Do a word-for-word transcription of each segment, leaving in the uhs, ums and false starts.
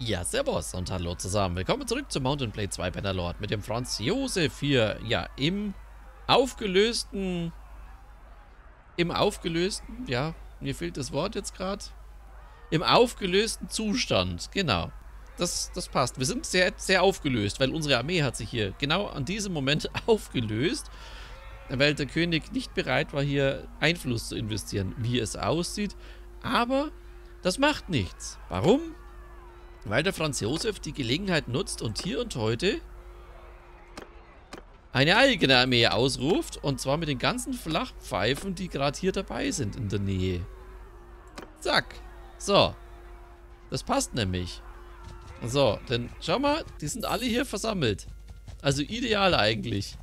Ja, servus und hallo zusammen. Willkommen zurück zu Mountain Blade zwei Bannerlord mit dem Franz Josef hier. Ja, im aufgelösten... Im aufgelösten... Ja, mir fehlt das Wort jetzt gerade. Im aufgelösten Zustand, genau. Das, das passt. Wir sind sehr, sehr aufgelöst, weil unsere Armee hat sich hier genau an diesem Moment aufgelöst, weil der König nicht bereit war, hier Einfluss zu investieren, wie es aussieht. Aber das macht nichts. Warum? Weil der Franz Josef die Gelegenheit nutzt und hier und heute eine eigene Armee ausruft. Und zwar mit den ganzen Flachpfeifen, die gerade hier dabei sind in der Nähe. Zack. So. Das passt nämlich. So, denn schau mal, die sind alle hier versammelt. Also ideal eigentlich.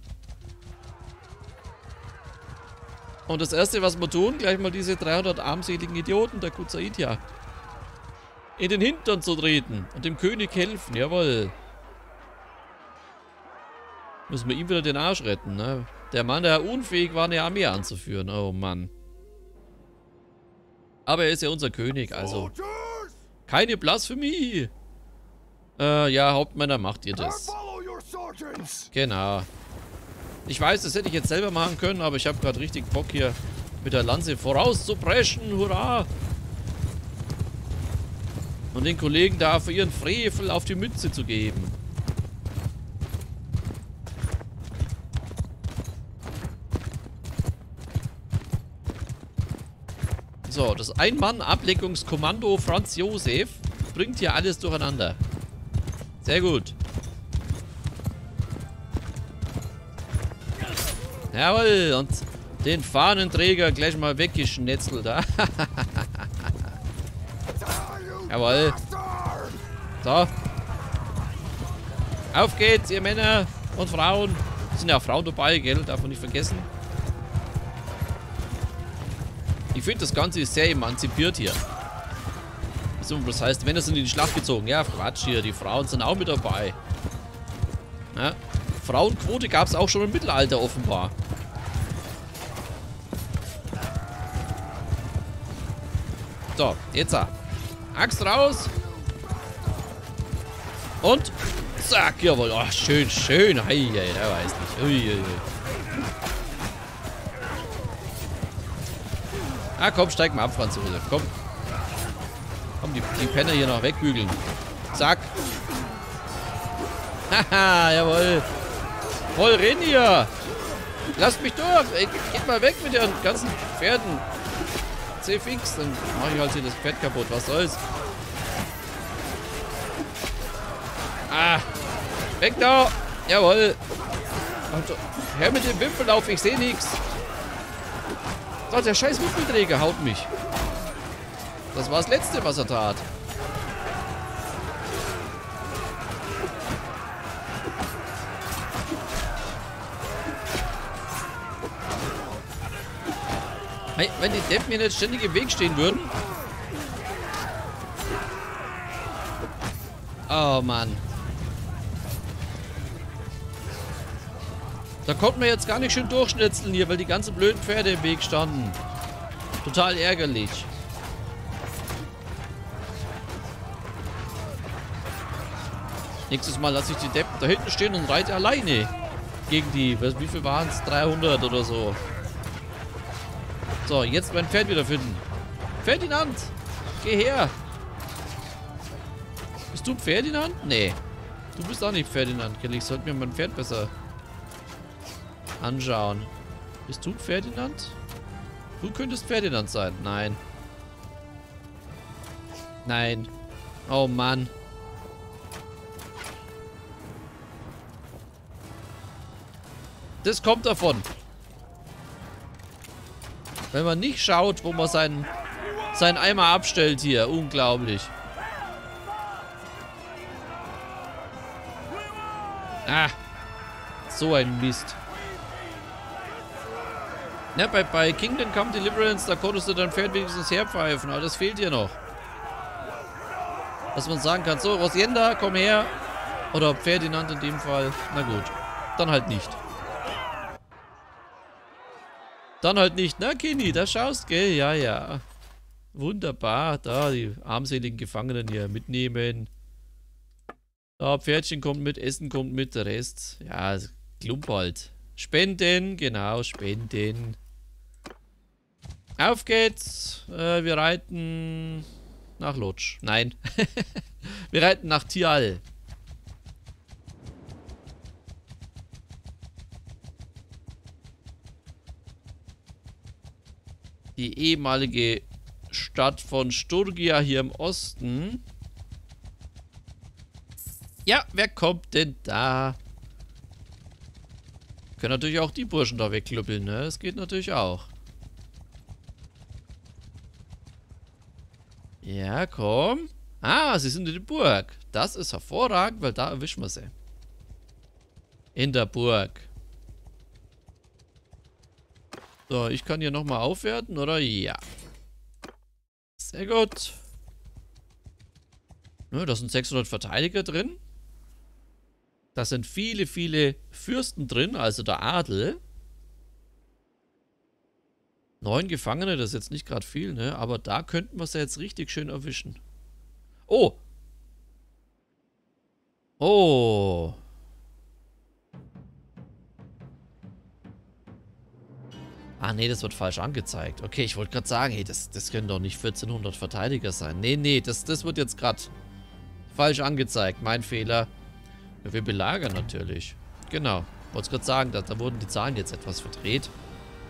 Und das erste, was wir tun, gleich mal diese dreihundert armseligen Idioten der Kuzaitja in den Hintern zu treten und dem König helfen, jawohl. Müssen wir ihm wieder den Arsch retten, ne? Der Mann, der unfähig war, eine Armee anzuführen, oh Mann. Aber er ist ja unser König, also. Keine Blasphemie! Äh, ja, Hauptmänner, macht ihr das. Genau. Ich weiß, das hätte ich jetzt selber machen können, aber ich habe gerade richtig Bock hier mit der Lanze vorauszupreschen, hurra! Und den Kollegen da für ihren Frevel auf die Mütze zu geben. So, das Ein-Mann-Ablenkungskommando Franz Josef bringt hier alles durcheinander. Sehr gut. Jawohl, und den Fahnenträger gleich mal weggeschnetzelt. Jawohl. So. Auf geht's, ihr Männer und Frauen. Es sind ja auch Frauen dabei, gell? Darf man nicht vergessen. Ich finde, das Ganze ist sehr emanzipiert hier. Das heißt, Männer sind in die Schlacht gezogen. Ja, Quatsch hier. Die Frauen sind auch mit dabei. Ja. Frauenquote gab es auch schon im Mittelalter offenbar. So, jetzt. Axt raus. Und zack, jawohl. Oh, schön, schön. Hei, hei, der weiß nicht. Ui, ui. Ah, komm, steig mal ab, Franz Josef. Komm. Komm, die, die Penner hier noch wegbügeln. Zack. Haha, jawohl. Voll Renier. Lasst mich durch. Ey, geht mal weg mit den ganzen Pferden. C-Fix, dann mache ich halt hier das Pferd kaputt. Was soll's? Ah. Weg da. Jawohl. Her mit dem Wimpelauf. Ich sehe nichts. So, der scheiß Wimpelträger haut mich. Das war das Letzte, was er tat. Hey, wenn die Deppen mir nicht ständig im Weg stehen würden. Oh Mann. Da konnten wir jetzt gar nicht schön durchschnitzeln hier, weil die ganzen blöden Pferde im Weg standen. Total ärgerlich. Nächstes Mal lasse ich die Deppen da hinten stehen und reite alleine. Gegen die, wie viel waren es? dreihundert oder so. So, jetzt mein Pferd wieder finden. Ferdinand, geh her. Bist du Ferdinand? Nee. Du bist auch nicht Ferdinand, Kelly. Ich sollte mir mein Pferd besser anschauen. Bist du Ferdinand? Du könntest Ferdinand sein. Nein. Nein. Oh Mann. Das kommt davon. Wenn man nicht schaut, wo man seinen, seinen Eimer abstellt hier. Unglaublich. Ah. So ein Mist. Na, bei, bei Kingdom Come Deliverance, da konntest du dein Pferd wenigstens herpfeifen. Aber das fehlt hier noch. Dass man sagen kann, so, Rosienda, komm her. Oder Ferdinand in dem Fall. Na gut. Dann halt nicht. Dann halt nicht. Na, Kini, da schaust, gell? Ja, ja. Wunderbar. Da, die armseligen Gefangenen hier mitnehmen. Da, Pferdchen kommt mit, Essen kommt mit, der Rest. Ja, klump halt. Spenden, genau, spenden. Auf geht's. Äh, wir reiten nach Lodz. Nein. Wir reiten nach Thial. Die ehemalige Stadt von Sturgia hier im Osten. Ja, wer kommt denn da? Können natürlich auch die Burschen da wegklüppeln, ne? Das geht natürlich auch. Ja, komm. Ah, sie sind in der Burg. Das ist hervorragend, weil da erwischen wir sie. In der Burg. So, ich kann hier nochmal aufwerten, oder? Ja. Sehr gut. Ne, da sind sechshundert Verteidiger drin. Da sind viele, viele Fürsten drin, also der Adel. Neun Gefangene, das ist jetzt nicht gerade viel, ne? Aber da könnten wir es ja jetzt richtig schön erwischen. Oh! Oh! Ah, nee, das wird falsch angezeigt. Okay, ich wollte gerade sagen, hey, das, das können doch nicht vierzehnhundert Verteidiger sein. Nee, nee, das, das wird jetzt gerade falsch angezeigt. Mein Fehler. Ja, wir belagern natürlich. Genau. Wollte gerade sagen, da, da wurden die Zahlen jetzt etwas verdreht.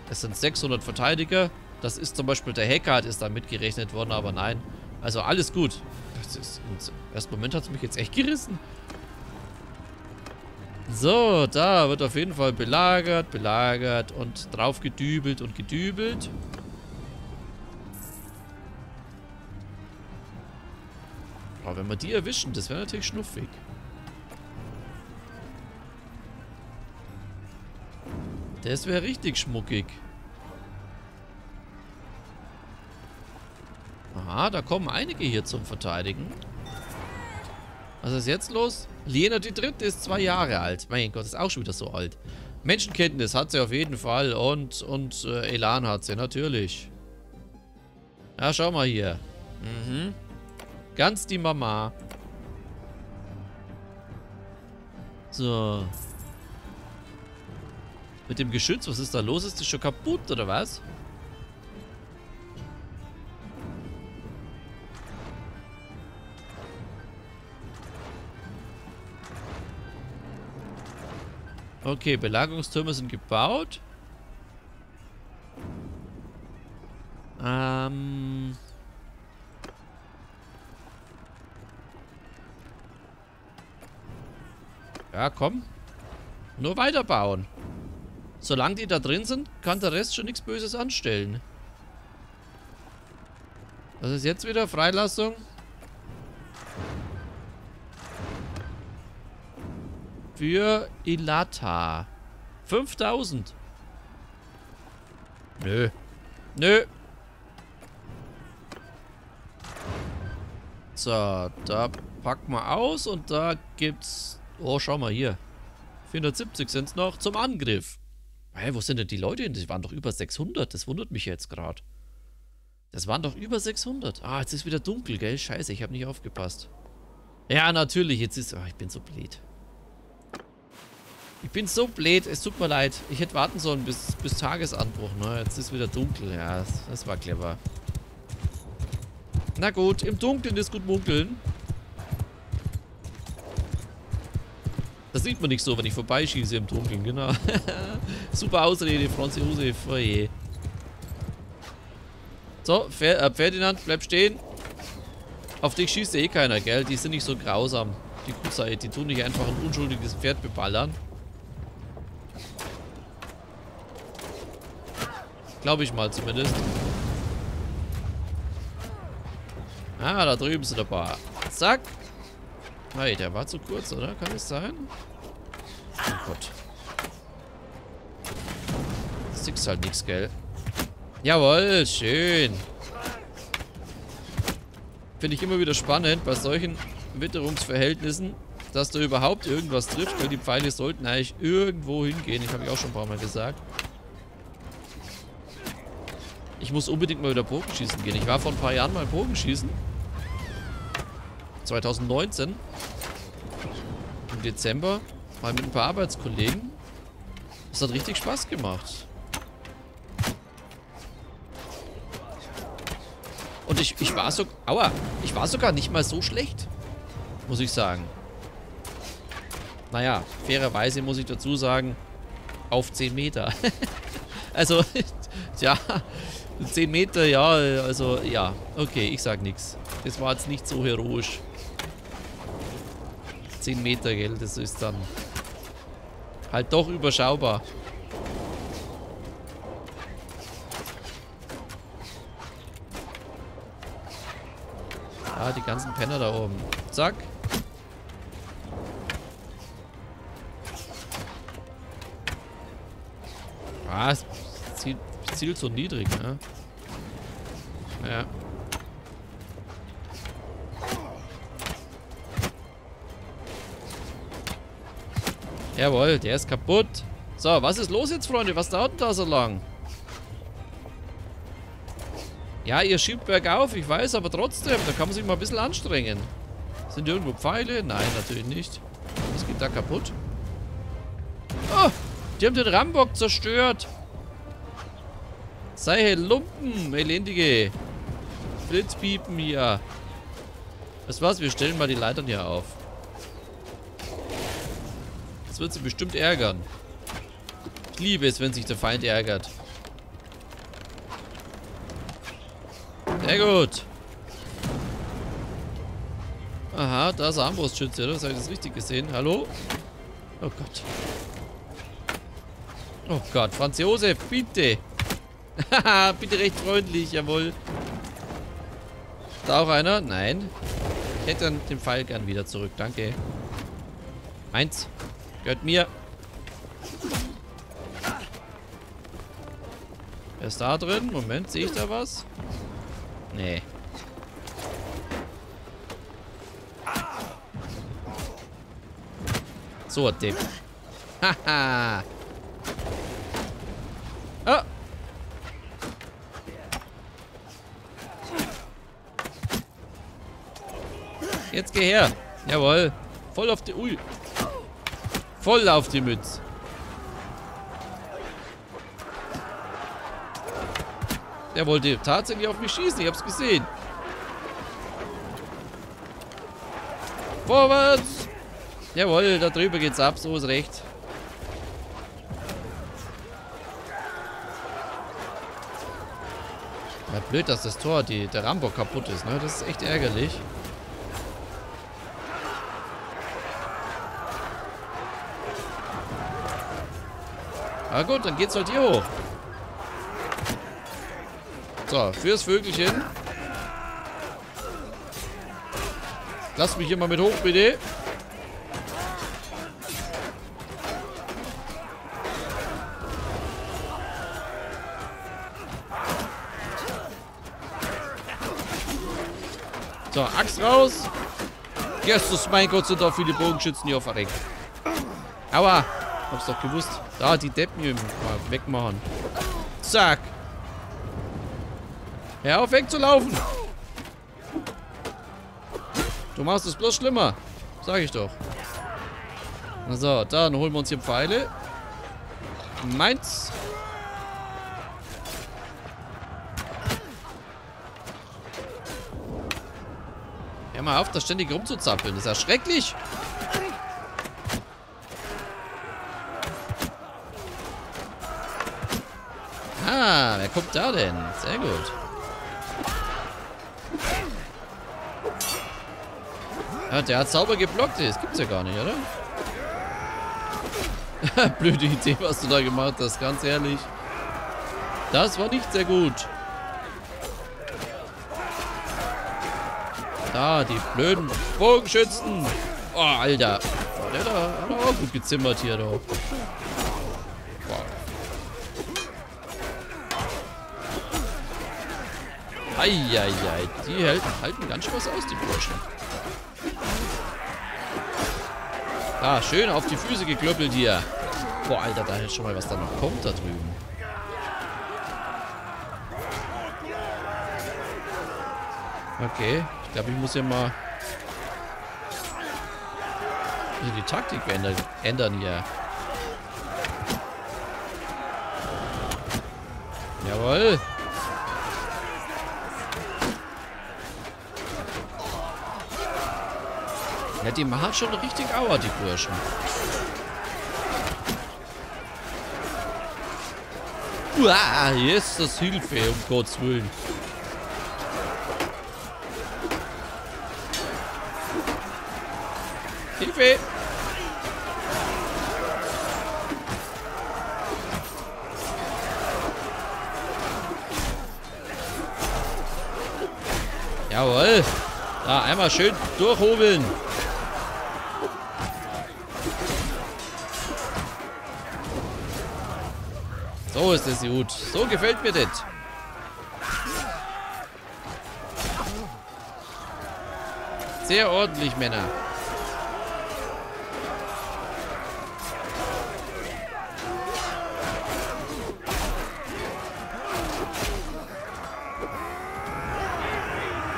Es sind sechshundert Verteidiger. Das ist zum Beispiel der Hackard ist da mitgerechnet worden, aber nein. Also alles gut. Das ist, im ersten Moment hat es mich jetzt echt gerissen. So, da wird auf jeden Fall belagert, belagert und drauf gedübelt und gedübelt. Aber wenn wir die erwischen, das wäre natürlich schnuffig. Das wäre richtig schmuckig. Aha, da kommen einige hier zum Verteidigen. Was ist jetzt los? Lena die Dritte ist zwei Jahre alt. Mein Gott, ist auch schon wieder so alt. Menschenkenntnis hat sie auf jeden Fall. Und, und äh, Elan hat sie, natürlich. Ja, schau mal hier. Mhm. Ganz die Mama. So. Mit dem Geschütz, was ist da los? Ist das schon kaputt, oder was? Okay, Belagerungstürme sind gebaut. Ähm... Ja, komm. Nur weiterbauen. Solange die da drin sind, kann der Rest schon nichts Böses anstellen. Was ist jetzt wieder? Freilassung. Für Ilata. fünftausend. Nö. Nö. So, da packen wir aus und da gibt's... Oh, schau mal hier. vierhundertsiebzig sind es noch zum Angriff. Hä, wo sind denn die Leute hin? Das waren doch über sechshundert. Das wundert mich jetzt gerade. Das waren doch über sechshundert. Ah, jetzt ist wieder dunkel, gell? Scheiße, ich habe nicht aufgepasst. Ja, natürlich. Jetzt ist... Ah, ich bin so blöd. Ich bin so blöd. Es tut mir leid. Ich hätte warten sollen bis, bis Tagesanbruch, ne? Jetzt ist wieder dunkel. Ja, das, das war clever. Na gut, im Dunkeln ist gut munkeln. Das sieht man nicht so, wenn ich vorbeischieße im Dunkeln, genau. Super Ausrede, Franz Josef, oh je. So, Ferdinand, bleib stehen. Auf dich schießt eh keiner, gell? Die sind nicht so grausam, die Kuzait. Die tun nicht einfach ein unschuldiges Pferd beballern. Glaube ich mal zumindest. Ah, da drüben sind ein paar. Zack. Hey, der war zu kurz, oder? Kann es sein? Oh Gott. Das ist halt nichts, gell? Jawohl, schön. Finde ich immer wieder spannend bei solchen Witterungsverhältnissen, dass da überhaupt irgendwas trifft, weil die Pfeile sollten eigentlich irgendwo hingehen. Ich habe ich auch schon ein paar Mal gesagt. Ich muss unbedingt mal wieder Bogenschießen gehen. Ich war vor ein paar Jahren mal Bogenschießen. zweitausendneunzehn. im Dezember mal mit ein paar Arbeitskollegen. Das hat richtig Spaß gemacht. Und ich, ich war so... Aua! Ich war sogar nicht mal so schlecht. Muss ich sagen. Naja, fairerweise muss ich dazu sagen, auf zehn Meter. Also, ja, zehn Meter, ja, also, ja. Okay, ich sag nichts. Das war jetzt nicht so heroisch. zehn Meter, gell, das ist dann halt doch überschaubar. Ah, die ganzen Penner da oben. Zack. Ah, es zielt, zielt so niedrig, ne? Ja. Jawohl, der ist kaputt. So, was ist los jetzt, Freunde? Was dauert da so lang? Ja, ihr schiebt bergauf, ich weiß, aber trotzdem, da kann man sich mal ein bisschen anstrengen. Sind irgendwo Pfeile? Nein, natürlich nicht. Was geht da kaputt? Oh, die haben den Rambock zerstört. Sei hey Lumpen, elendige Flitzpiepen hier. Das war's, wir stellen mal die Leitern hier auf. Das wird sie bestimmt ärgern. Ich liebe es, wenn sich der Feind ärgert. Sehr gut. Aha, da ist ein Armbrustschütze, oder? Habe ich das richtig gesehen? Hallo? Oh Gott. Oh Gott, Franz Josef, bitte. Haha, bitte recht freundlich, jawohl. Da auch einer? Nein. Ich hätte dann den Pfeil gern wieder zurück, danke. Eins. Gehört mir. Wer ist da drin? Moment, sehe ich da was? Nee. So, Depp. Haha. Ah. Jetzt geh her. Jawohl. Voll auf die... Ui. Voll auf die Mütze. Der wollte tatsächlich auf mich schießen. Ich hab's gesehen. Vorwärts. Jawohl, da drüber geht's ab. So ist recht. Ja, blöd, dass das Tor, die, der Rambo kaputt ist. Ne? Das ist echt ärgerlich. Na gut, dann geht's halt hier hoch. So, fürs Vögelchen. Lass mich hier mal mit hoch, bitte. So, Axt raus. Jesus, mein Gott, sind da viele Bogenschützen hier verreckt. Aua, hab's doch gewusst. Da, die Deppen hier wegmachen. Zack. Hör auf, wegzulaufen! Du machst es bloß schlimmer. Sag ich doch. So, dann holen wir uns hier Pfeile. Meins. Hör mal auf, da ständig rumzuzappeln. Das ist ja schrecklich. Ah, wer kommt da denn? Sehr gut. Ja, der hat sauber geblockt. Das gibt's ja gar nicht, oder? Blöde Idee, was du da gemacht hast. Ganz ehrlich. Das war nicht sehr gut. Da, die blöden Bogenschützen. Oh, Alter. Der da hat er auch gut gezimmert hier, doch. Wow. Eieiei. Die halten, halten ganz schön was aus, die Burschen. Ah, schön auf die Füße geklöppelt hier. Boah, Alter, da ist schon mal was da noch kommt da drüben. Okay, ich glaube, ich muss hier mal... die Taktik ändern, ändern hier. Jawohl. Ja, die machen schon richtig Aua, die Burschen. Uah, Jesus, Hilfe, um Gottes Willen. Hilfe! Jawohl! Da, einmal schön durchhobeln. So ist es gut. So gefällt mir das. Sehr ordentlich, Männer.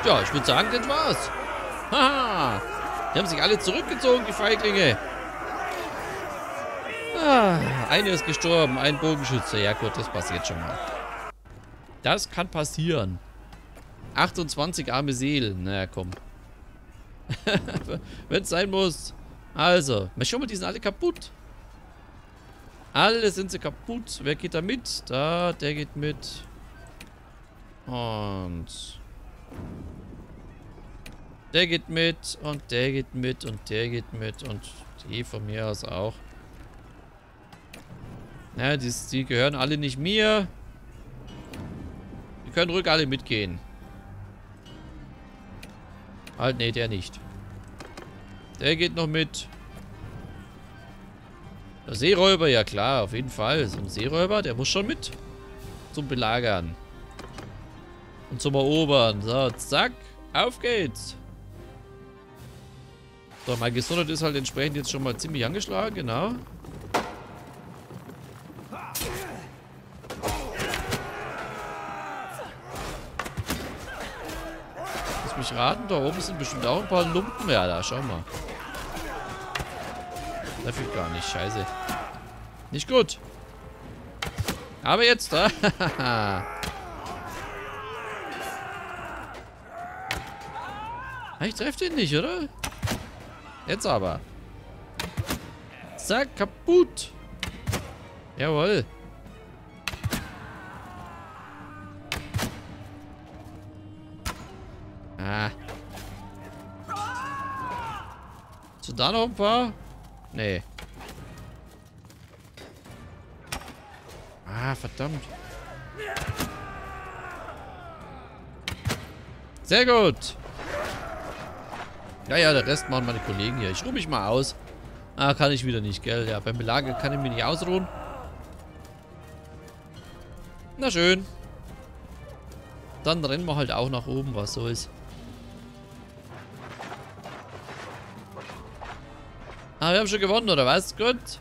Ja, ich würde sagen, das war's. Haha. Die haben sich alle zurückgezogen, die Feiglinge. Ah, eine ist gestorben, ein Bogenschütze. Ja gut, das passiert schon mal. Das kann passieren. achtundzwanzig arme Seelen. Na ja, komm. Wenn es sein muss. Also, schau mal, die sind alle kaputt. Alle sind sie kaputt. Wer geht da mit? Da, der geht mit. Und... Der geht mit und der geht mit und der geht mit und die von mir aus auch. Ja, die, die gehören alle nicht mir. Die können ruhig alle mitgehen. Halt, nee, der nicht. Der geht noch mit. Der Seeräuber, ja klar, auf jeden Fall. So ein Seeräuber, der muss schon mit zum Belagern. Und zum Erobern. So, zack. Auf geht's. So, meine Gesundheit ist halt entsprechend jetzt schon mal ziemlich angeschlagen, genau. Lass mich raten, da oben sind bestimmt auch ein paar Lumpen. Ja, da, schau mal. Da fehlt gar nicht, scheiße. Nicht gut. Aber jetzt, da. Ich treffe den nicht, oder? Jetzt aber. Zack, kaputt. Jawohl. Ah. Sind da noch ein paar? Nee. Ah, verdammt. Sehr gut. Ja, ja, der Rest machen meine Kollegen hier. Ich ruhe mich mal aus. Ah, kann ich wieder nicht, gell? Ja, beim Belager kann ich mich nicht ausruhen. Na schön. Dann rennen wir halt auch nach oben, was so ist. Ah, wir haben schon gewonnen, oder was? Gut.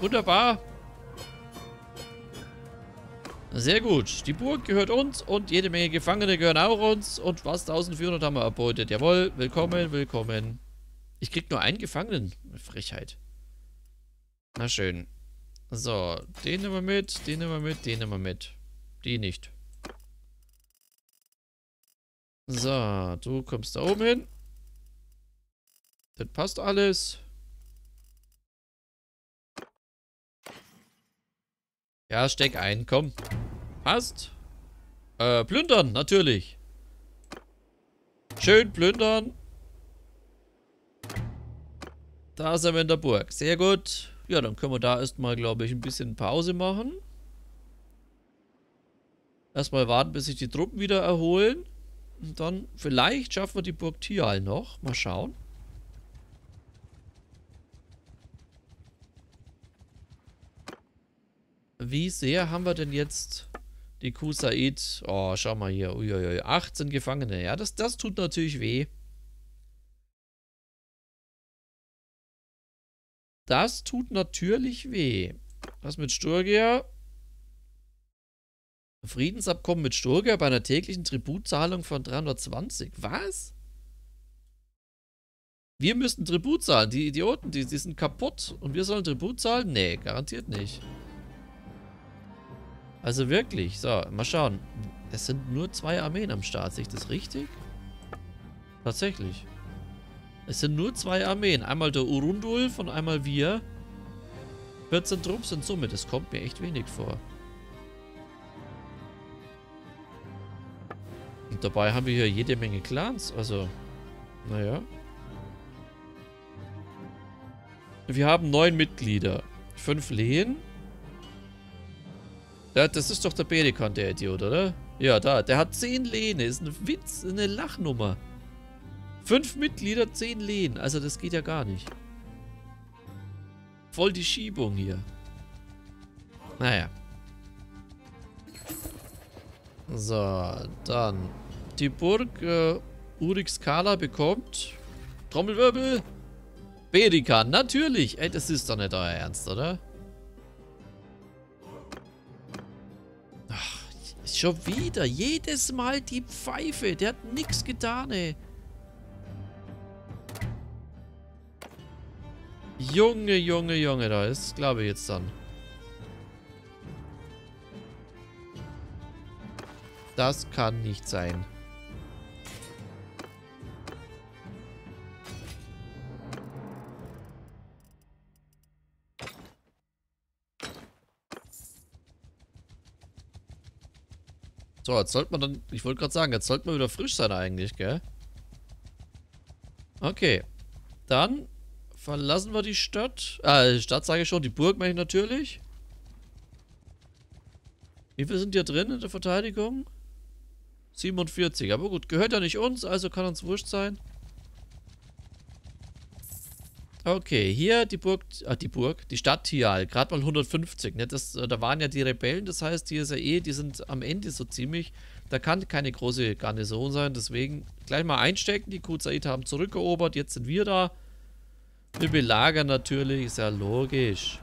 Wunderbar. Sehr gut. Die Burg gehört uns und jede Menge Gefangene gehören auch uns. Und fast eintausendvierhundert haben wir erbeutet. Jawohl, willkommen, willkommen. Ich krieg nur einen Gefangenen. Frechheit. Na schön. So, den nehmen wir mit, den nehmen wir mit, den nehmen wir mit. Die nicht. So, du kommst da oben hin. Das passt alles. Ja, steck ein, komm. Passt. Äh, plündern, natürlich. Schön plündern. Da sind wir in der Burg. Sehr gut. Ja, dann können wir da erstmal, glaube ich, ein bisschen Pause machen. Erstmal warten, bis sich die Truppen wieder erholen. Und dann, vielleicht schaffen wir die Burg Thial noch. Mal schauen. Wie sehr haben wir denn jetzt die Kuzaitja? Oh, schau mal hier. Uiuiui. achtzehn Gefangene. Ja, das, das tut natürlich weh. Das tut natürlich weh. Was mit Sturgia? Friedensabkommen mit Sturgia bei einer täglichen Tributzahlung von dreihundertzwanzig. Was? Wir müssen Tribut zahlen. Die Idioten, die, die sind kaputt. Und wir sollen Tribut zahlen? Nee, garantiert nicht. Also wirklich. So, mal schauen. Es sind nur zwei Armeen am Start. Sehe ich das richtig? Tatsächlich. Es sind nur zwei Armeen. Einmal der Urundulf und einmal wir. vierzehn Trupps in Summe. Das kommt mir echt wenig vor. Und dabei haben wir hier jede Menge Clans. Also, naja. Wir haben neun Mitglieder. Fünf Lehen. Ja, das ist doch der Berikan, der Idiot, oder? Ja, da. Der hat zehn Lehen. Ist ein Witz, eine Lachnummer. Fünf Mitglieder, zehn Lehen. Also das geht ja gar nicht. Voll die Schiebung hier. Naja. So, dann. Die Burg äh, Urixkala bekommt... Trommelwirbel! Berikan, natürlich! Ey, das ist doch nicht euer Ernst, oder? Ach, schon wieder. Jedes Mal die Pfeife. Der hat nichts getan, ey. Junge, Junge, Junge, da ist, glaube ich, jetzt dann. Das kann nicht sein. So, jetzt sollte man dann... Ich wollte gerade sagen, jetzt sollte man wieder frisch sein eigentlich, gell? Okay. Dann... Verlassen wir die Stadt. Ah, die Stadt sage ich schon, die Burg meine ich natürlich. Wie viele sind hier drin in der Verteidigung? siebenundvierzig, aber gut, gehört ja nicht uns, also kann uns wurscht sein. Okay, hier die Burg, ah, die Burg, die Stadt Thial, gerade mal hundertfünfzig, ne? Das, da waren ja die Rebellen, das heißt, hier ist ja eh, die sind am Ende so ziemlich, da kann keine große Garnison sein, deswegen gleich mal einstecken, die Kuzaitja haben zurückerobert, jetzt sind wir da. Wir belagern natürlich, ist ja logisch.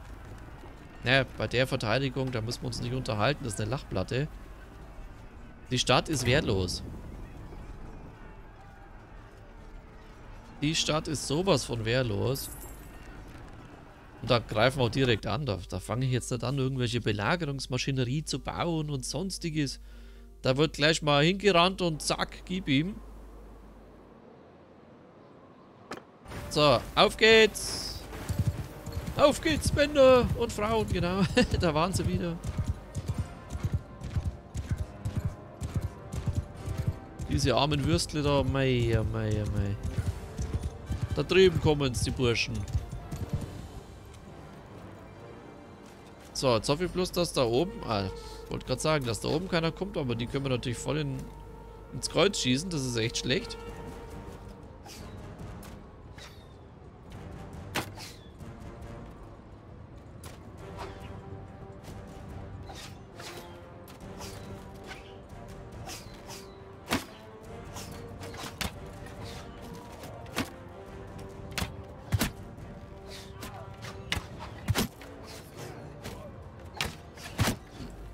Naja, bei der Verteidigung, da müssen wir uns nicht unterhalten, das ist eine Lachplatte. Die Stadt ist wertlos. Die Stadt ist sowas von wehrlos. Und da greifen wir auch direkt an. Da, da fange ich jetzt nicht an, irgendwelche Belagerungsmaschinerie zu bauen und sonstiges. Da wird gleich mal hingerannt und zack, gib ihm. So, auf geht's! Auf geht's, Männer und Frauen, genau. Da waren sie wieder. Diese armen Würstle da, mei, mei, mei. Da drüben kommen's, die Burschen. So, jetzt hoffe ich bloß, dass da oben... Ah, ich wollte gerade sagen, dass da oben keiner kommt, aber die können wir natürlich voll in, ins Kreuz schießen, das ist echt schlecht.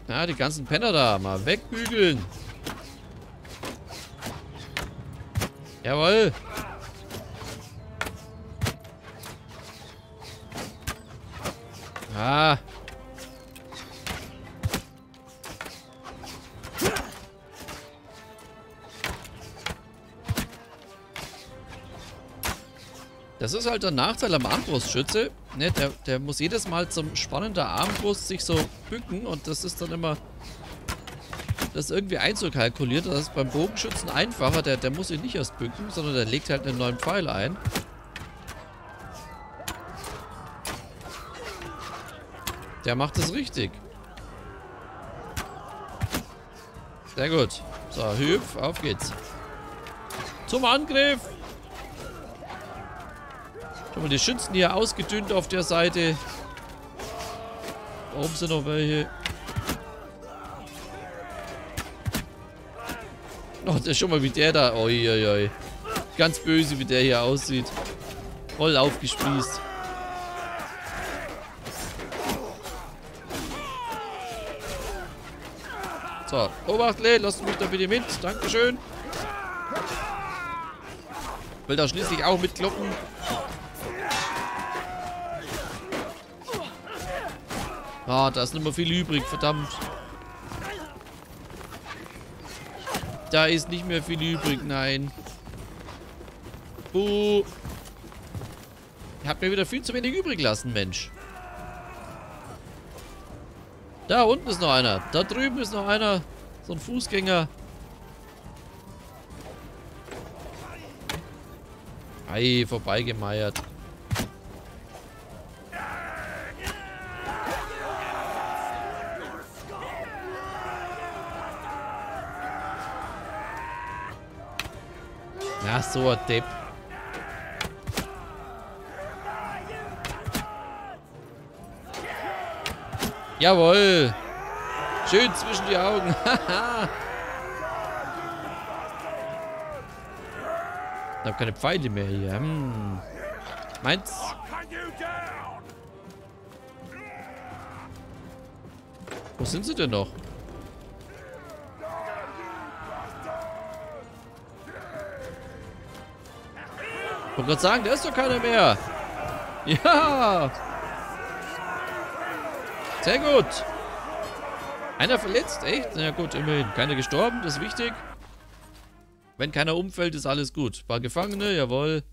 Ja, die ganzen Penner da. Mal wegbügeln. Jawohl. Ah. Das ist halt der Nachteil am Armbrustschütze. Ne, der, der muss jedes Mal zum Spannen der Armbrust sich so bücken und das ist dann immer das irgendwie einzukalkulieren. Das ist beim Bogenschützen einfacher. Der, der muss sich nicht erst bücken, sondern der legt halt einen neuen Pfeil ein. Der macht es richtig. Sehr gut. So, hüpf, auf geht's. Zum Angriff! Schau mal, die Schützen hier ausgedünnt auf der Seite. Da oben sind noch welche. Oh, der schon mal wie der da. Uiuiui. Ganz böse, wie der hier aussieht. Voll aufgespießt. So, Obachtle, lass mich da bitte mit. Dankeschön. Will da schließlich auch mitkloppen. Ah, da ist nicht mehr viel übrig, verdammt. Da ist nicht mehr viel übrig, nein. Buh. Ihr habt mir wieder viel zu wenig übrig lassen, Mensch. Da unten ist noch einer. Da drüben ist noch einer. So ein Fußgänger. Ei, vorbeigemeiert. Na, so ein Depp. Jawohl. Schön zwischen die Augen. Ich habe keine Pfeile mehr hier. Hm. Meins. Wo sind sie denn noch? Ich wollte gerade sagen, da ist doch keiner mehr. Ja. Sehr gut. Einer verletzt? Echt? Na gut, immerhin. Keiner gestorben, das ist wichtig. Wenn keiner umfällt, ist alles gut. Ein paar Gefangene, jawohl.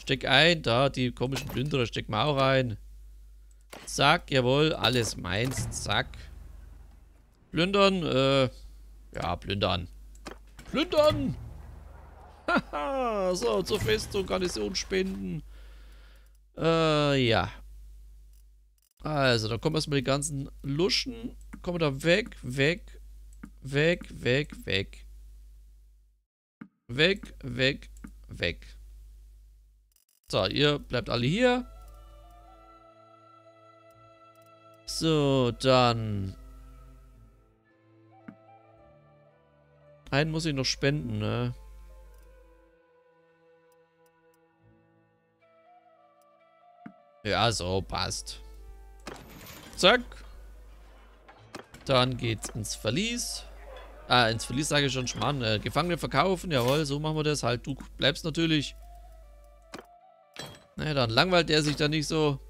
Steck ein. Da, die komischen Plünderer. Steck mal auch rein. Zack, jawohl. Alles meins. Zack. Plündern. Äh, ja, plündern. Plündern! Haha. So, zur Festung. Garnison spenden. Äh, ja. Also, da kommen erstmal die ganzen Luschen. Kommen da weg, weg, weg, weg, weg. Weg, weg, weg. So, ihr bleibt alle hier. So, dann. Einen muss ich noch spenden, ne? Ja, so, passt. Zack. Dann geht's ins Verlies. Ah, ins Verlies sage ich schon, Schmarrn. Äh, Gefangene verkaufen, jawohl, so machen wir das. Halt, du bleibst natürlich. Na ja, dann langweilt der sich da nicht so.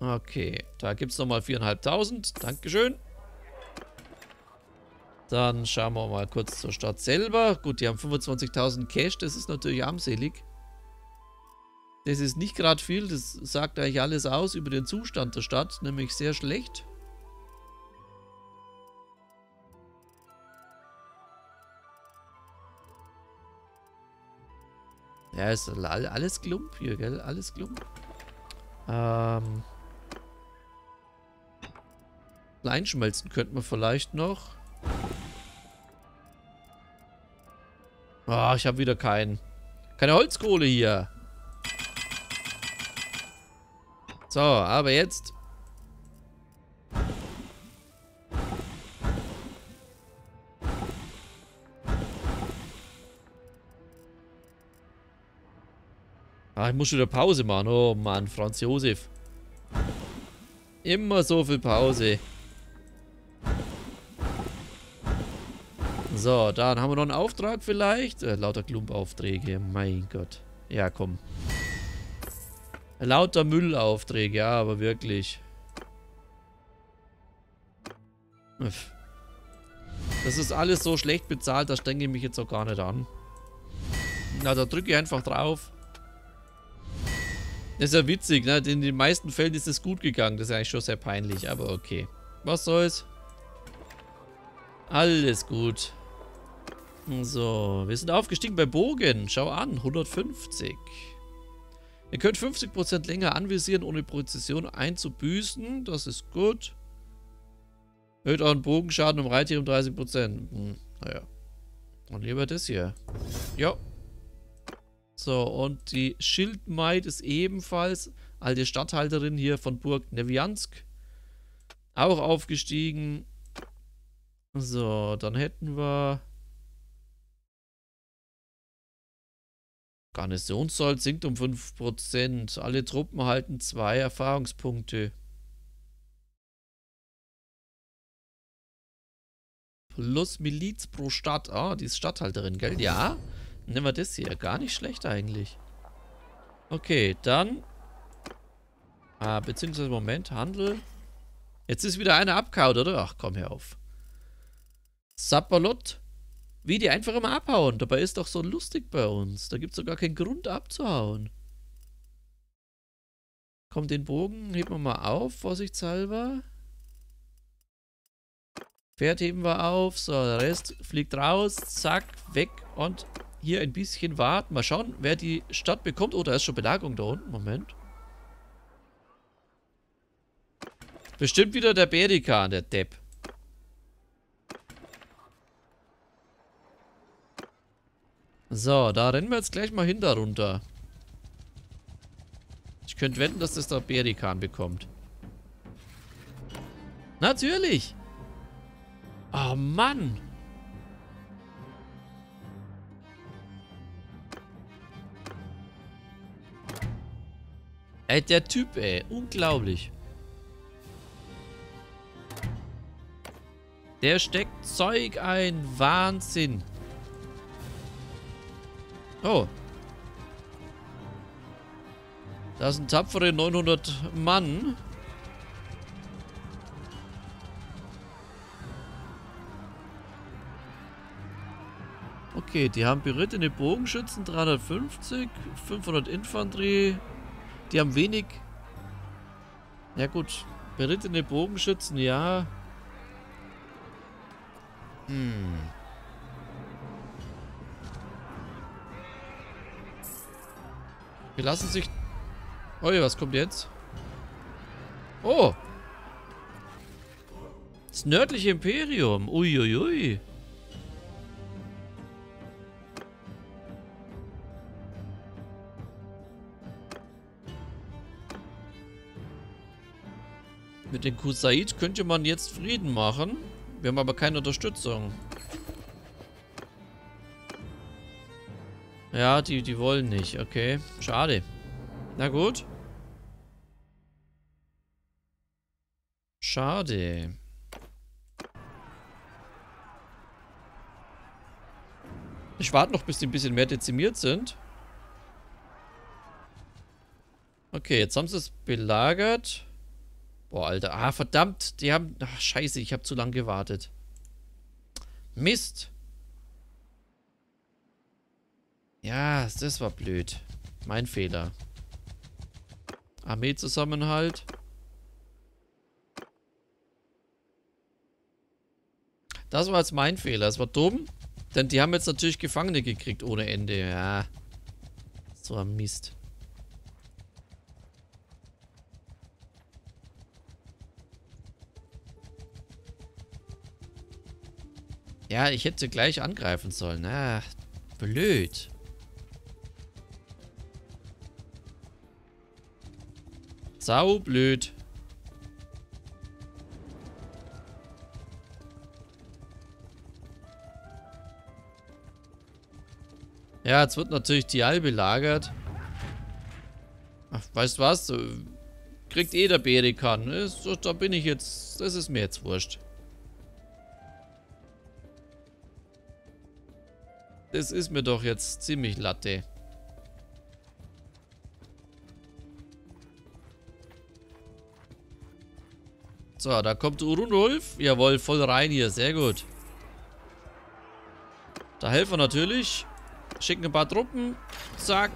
Okay, da gibt's nochmal viertausendfünfhundert. Dankeschön. Dann schauen wir mal kurz zur Stadt selber. Gut, die haben fünfundzwanzigtausend Cash, das ist natürlich armselig. Das ist nicht gerade viel, das sagt eigentlich alles aus über den Zustand der Stadt, nämlich sehr schlecht. Ja, ist alles Klump hier, gell? Alles Klump. Ähm. Einschmelzen könnten wir vielleicht noch. Ah, oh, ich habe wieder keinen. Keine Holzkohle hier. So, aber jetzt. Ah, ich muss schon wieder Pause machen. Oh Mann, Franz Josef. Immer so viel Pause. So, dann haben wir noch einen Auftrag vielleicht. Äh, lauter Klumpaufträge, mein Gott. Ja, komm. Lauter Müllaufträge, ja, aber wirklich. Das ist alles so schlecht bezahlt, das denke ich mich jetzt auch gar nicht an. Na, da drücke ich einfach drauf. Das ist ja witzig, ne? In den meisten Fällen ist es gut gegangen. Das ist eigentlich schon sehr peinlich, aber okay. Was soll's? Alles gut. So, wir sind aufgestiegen bei Bogen. Schau an, hundertfünfzig. Ihr könnt fünfzig Prozent länger anvisieren, ohne Präzision einzubüßen. Das ist gut. Erhöht euren Bogenschaden um Reittier um dreißig Prozent. Hm, naja. Und lieber das hier. Ja. So, und die Schildmaid ist ebenfalls alte Statthalterin hier von Burg Neviansk. Auch aufgestiegen. So, dann hätten wir... Garnisonssold sinkt um fünf Prozent. Alle Truppen erhalten zwei Erfahrungspunkte. Plus Miliz pro Stadt. Ah, die ist Statthalterin, gell? Ja. Nehmen wir das hier. Gar nicht schlecht eigentlich. Okay, dann. Ah, beziehungsweise Moment, Handel. Jetzt ist wieder einer abgehauen, oder? Ach, komm hier auf. Sapperlot. Wie, die einfach immer abhauen. Dabei ist doch so lustig bei uns. Da gibt es sogar keinen Grund abzuhauen. Komm, den Bogen heben wir mal auf, vorsichtshalber. Pferd heben wir auf. So, der Rest fliegt raus. Zack, weg. Und hier ein bisschen warten. Mal schauen, wer die Stadt bekommt. Oh, da ist schon Belagerung da unten. Moment. Bestimmt wieder der Berikan, der Depp. So, da rennen wir jetzt gleich mal hin darunter. Ich könnte wetten, dass das der Berikan bekommt. Natürlich! Oh Mann! Ey, der Typ, ey. Unglaublich. Der steckt Zeug ein. Wahnsinn. Oh. Das sind tapfere neunhundert Mann. Okay, die haben berittene Bogenschützen, dreihundertfünfzig, fünfhundert Infanterie. Die haben wenig... Ja gut, berittene Bogenschützen, ja. Hm. Wir lassen sich... Oh, was kommt jetzt? Oh! Das nördliche Imperium. Uiuiui. Mit dem Kuzait könnte man jetzt Frieden machen. Wir haben aber keine Unterstützung. Ja, die, die wollen nicht. Okay, schade. Na gut. Schade. Ich warte noch, bis die ein bisschen mehr dezimiert sind. Okay, jetzt haben sie es belagert. Boah, Alter. Ah, verdammt. Die haben... Ach, scheiße. Ich habe zu lange gewartet. Mist. Ja, das war blöd. Mein Fehler. Armeezusammenhalt. Das war jetzt mein Fehler. Das war dumm. Denn die haben jetzt natürlich Gefangene gekriegt ohne Ende. Ja. So ein Mist. Ja, ich hätte gleich angreifen sollen. Ach, blöd. Sau blöd. Ja, jetzt wird natürlich Thial belagert. Ach, weißt du was? Kriegt eh der Berikan. Da bin ich jetzt... Das ist mir jetzt wurscht. Das ist mir doch jetzt ziemlich Latte. So, da kommt Urundulf. Jawohl, voll rein hier. Sehr gut. Da helfen wir natürlich. Schicken ein paar Truppen. Zack.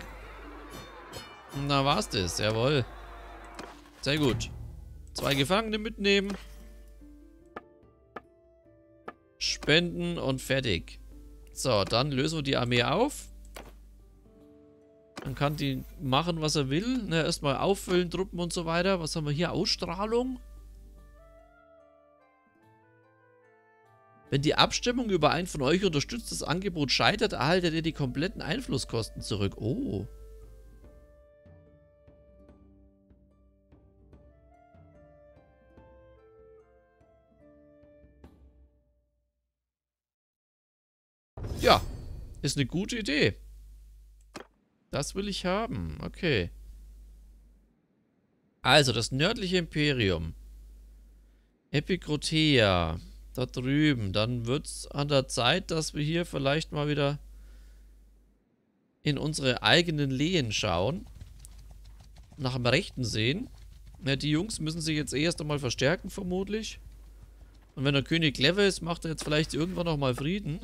Und da war's das. Jawohl. Sehr gut. Zwei Gefangene mitnehmen. Spenden und fertig. So, dann lösen wir die Armee auf. Dann kann die machen, was er will. Ne, erstmal auffüllen, Truppen und so weiter. Was haben wir hier? Ausstrahlung. Wenn die Abstimmung über ein von euch unterstütztes Angebot scheitert, erhaltet ihr die kompletten Einflusskosten zurück. Oh. Ja, ist eine gute Idee. Das will ich haben. Okay. Also, das nördliche Imperium. Epicrotea. Da drüben. Dann wird es an der Zeit, dass wir hier vielleicht mal wieder in unsere eigenen Lehen schauen. Nach dem Rechten sehen. Ja, die Jungs müssen sich jetzt erst einmal verstärken, vermutlich. Und wenn der König clever ist, macht er jetzt vielleicht irgendwann nochmal Frieden.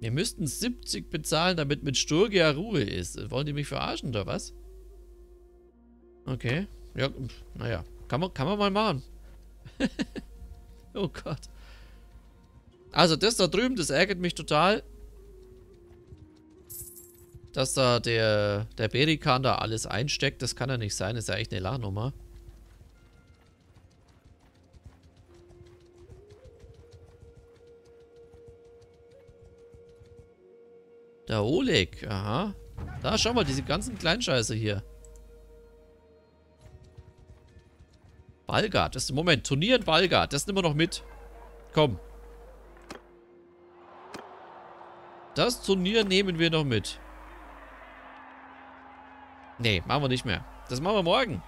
Wir müssten siebzig bezahlen, damit mit Sturgia Ruhe ist. Wollen die mich verarschen oder was? Okay. Ja, naja. Kann man, kann man mal machen. Oh Gott. Also das da drüben, das ärgert mich total. Dass da der, der Berikan da alles einsteckt. Das kann ja nicht sein. Das ist ja echt eine Lachnummer. Der Oleg, aha. Da, schau mal, diese ganzen Kleinscheiße hier. Balgard, das ist, Moment, Turnier in Balgard, das nehmen wir noch mit. Komm. Das Turnier nehmen wir noch mit. Nee, machen wir nicht mehr. Das machen wir morgen.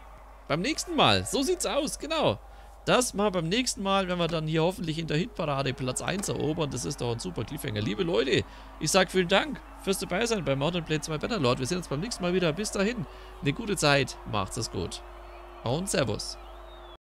Beim nächsten Mal, so sieht's aus, genau. Das mal beim nächsten Mal, wenn wir dann hier hoffentlich in der Hitparade Platz eins erobern. Das ist doch ein super Cliffhanger. Liebe Leute, ich sage vielen Dank fürs Dabeisein bei Mountain Blade zwei Bannerlord. Wir sehen uns beim nächsten Mal wieder. Bis dahin, eine gute Zeit, macht's es gut und Servus.